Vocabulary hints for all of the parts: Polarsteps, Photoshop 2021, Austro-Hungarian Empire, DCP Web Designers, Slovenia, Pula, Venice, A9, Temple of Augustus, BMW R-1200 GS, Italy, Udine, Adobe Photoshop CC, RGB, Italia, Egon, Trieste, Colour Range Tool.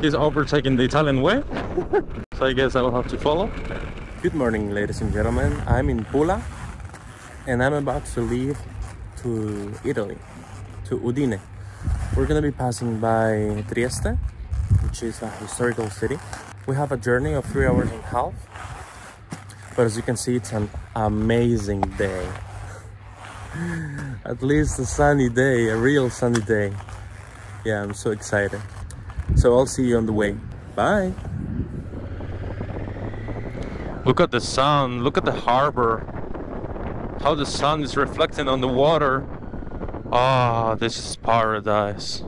He's overtaking the Italian way, so I guess I will have to follow. Good morning, ladies and gentlemen. I'm in Pula and I'm about to leave to Italy, to Udine. We're going to be passing by Trieste, which is a historical city. We have a journey of 3 hours and a half, but as you can see, it's an amazing day. At least a sunny day, a real sunny day. Yeah, I'm so excited. So I'll see you on the way. Bye. Look at the sun, look at the harbor. How the sun is reflecting on the water. Ah, this is paradise.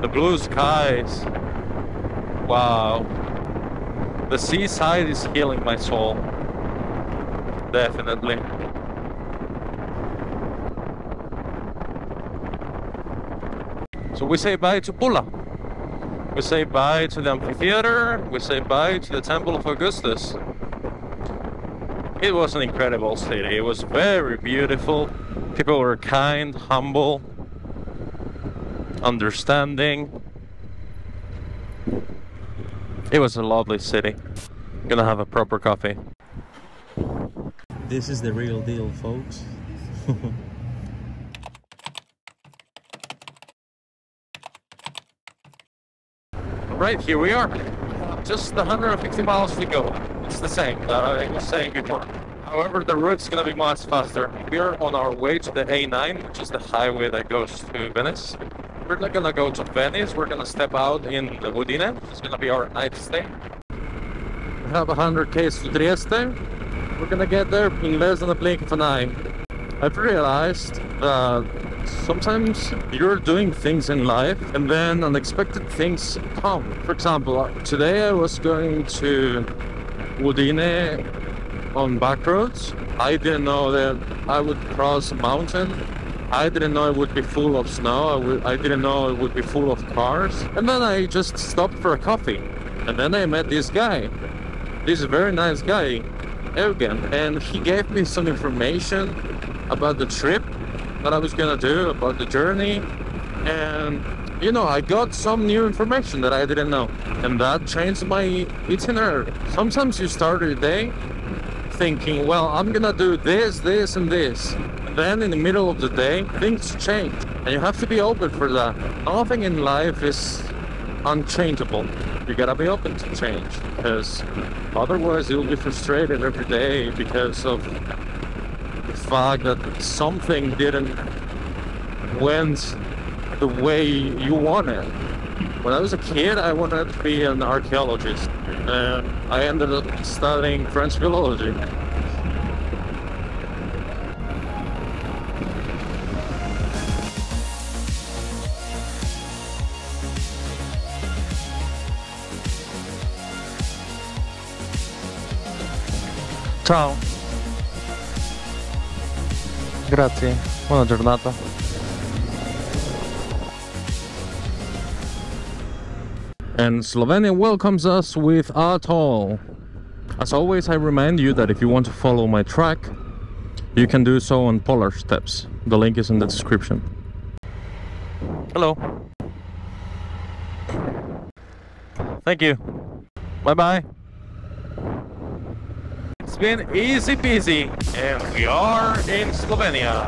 The blue skies. Wow. The seaside is healing my soul. Definitely. So we say bye to Pula. We say bye to the amphitheater. We say bye to the Temple of Augustus. It was an incredible city. It was very beautiful. People were kind, humble, understanding. It was a lovely city. I'm gonna have a proper coffee. This is the real deal, folks. Right, here we are. Just 150 miles to go. It's the same that I was saying before. However, the route's gonna be much faster. We are on our way to the A9, which is the highway that goes to Venice. We're not gonna go to Venice. We're gonna step out in Udine. It's gonna be our night stay. We have 100 k's to Trieste. We're gonna get there in less than a blink of an eye. I've realized that sometimes you're doing things in life and then unexpected things come. For example, today I was going to Udine on back roads. I didn't know that I would cross a mountain. I didn't know it would be full of snow. I didn't know it would be full of cars. And then I just stopped for a coffee. And then I met this guy, this very nice guy, Egon. And he gave me some information about the trip that I was gonna do, about the journey, and you know, I got some new information that I didn't know, and that changed my itinerary. Sometimes you start your day thinking, well, I'm gonna do this, this, and this, and then in the middle of the day things change, and you have to be open for that. Nothing in life is unchangeable. You gotta be open to change, because otherwise you'll be frustrated every day because of fact that something didn't went the way you wanted. When I was a kid, I wanted to be an archaeologist, and I ended up studying French philology. Ciao. Grazie, buona giornata. And Slovenia welcomes us with atoll. As always, I remind you that if you want to follow my track, you can do so on Polarsteps. The link is in the description. Hello. Thank you. Bye bye. It's been easy peasy, and we are in Slovenia.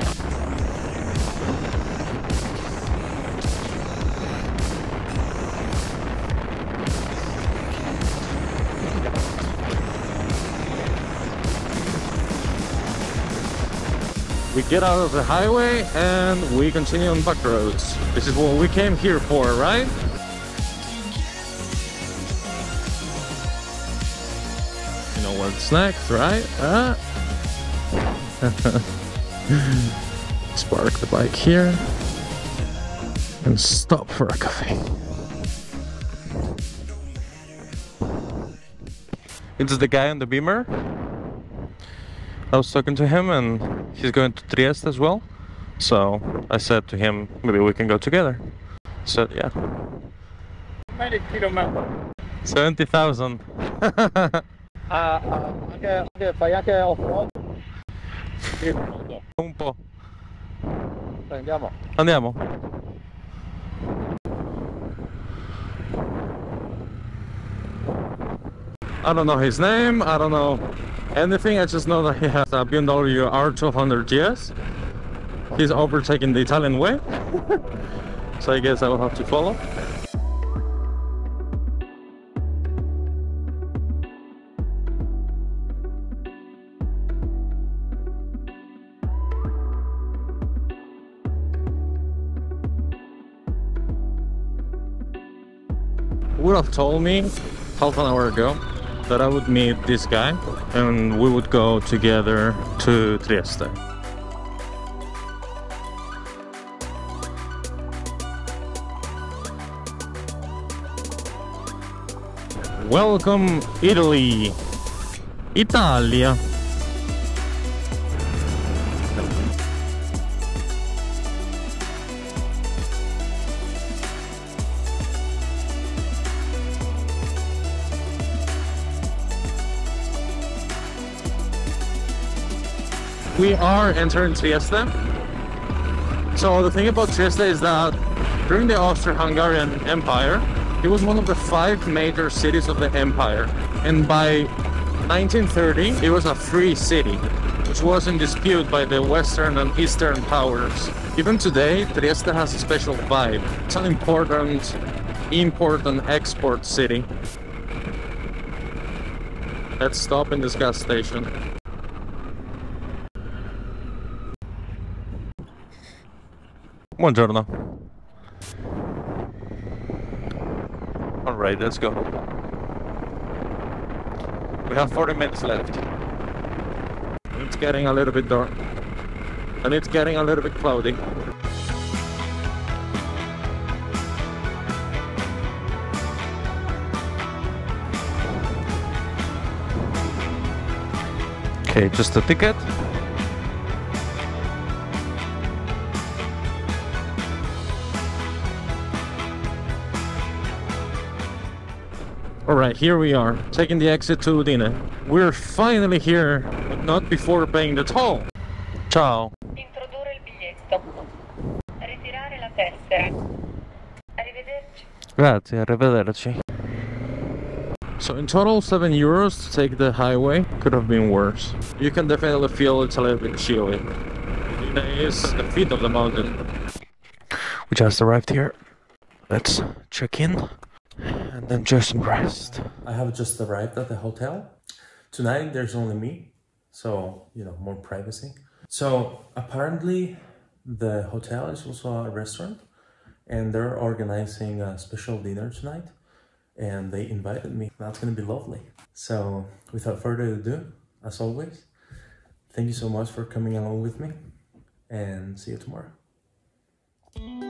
We get out of the highway and we continue on back roads. This is what we came here for, right? What's next, right? Let's park the bike here and stop for a coffee. It's the guy on the Beamer. I was talking to him and he's going to Trieste as well. So I said to him, maybe we can go together. So yeah. 70,000. Anche fai anche off-road? Sì, un po'. Andiamo. I don't know his name, I don't know anything, I just know that he has a BMW R-1200 GS. He's overtaking the Italian way, so I guess I will have to follow. Would have told me half an hour ago that I would meet this guy and we would go together to Trieste. Welcome Italy! Italia! We are entering Trieste. So the thing about Trieste is that during the Austro-Hungarian Empire, it was one of the 5 major cities of the empire. And by 1930, it was a free city, which was in dispute by the Western and Eastern powers. Even today, Trieste has a special vibe. It's an important import and export city. Let's stop in this gas station. Buongiorno. Alright, let's go. We have 40 minutes left. It's getting a little bit dark. And it's getting a little bit cloudy. Okay, just a ticket. Alright, here we are, taking the exit to Udine. We're finally here, but not before paying the toll. Ciao. Introdurre il biglietto. Ritirare la tessera. Arrivederci. Grazie, arrivederci. So in total, €7 to take the highway. Could have been worse. You can definitely feel it's a little bit chilly. Udine is the feet of the mountain. We just arrived here. Let's check in. And then just some rest. I have just arrived at the hotel. Tonight there's only me, so you know, more privacy. So apparently the hotel is also a restaurant and they're organizing a special dinner tonight and they invited me. That's gonna be lovely. So without further ado, as always, thank you so much for coming along with me and see you tomorrow.